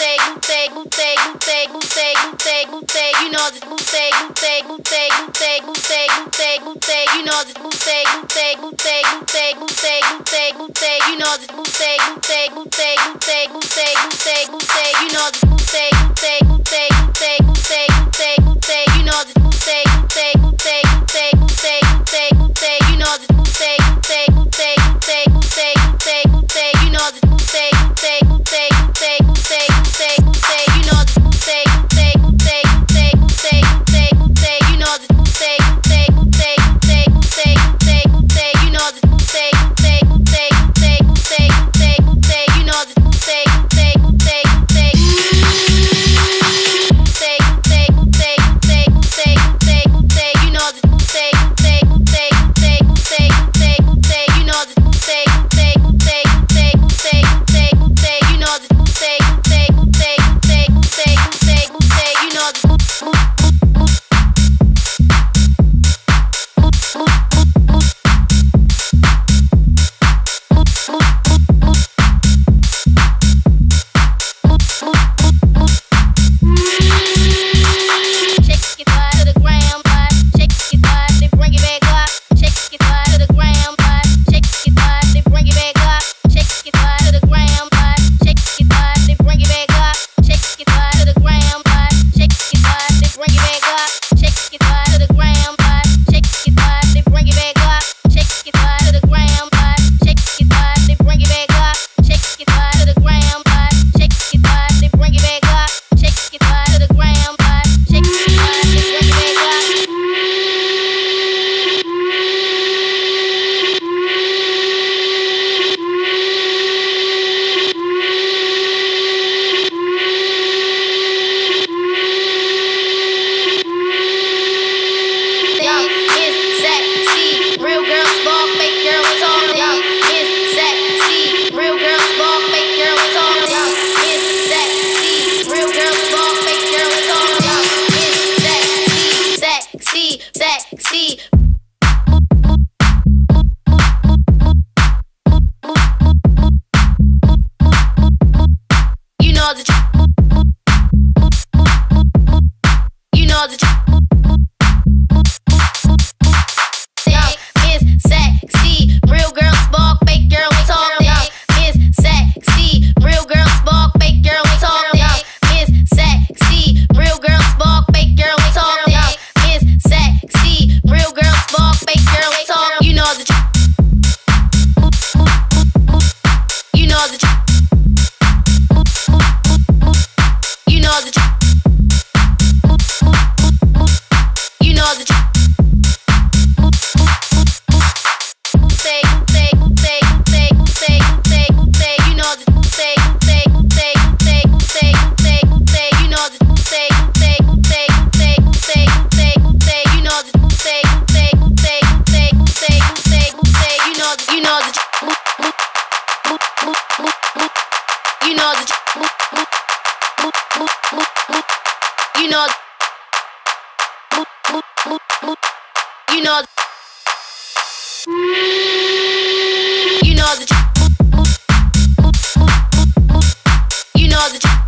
You know the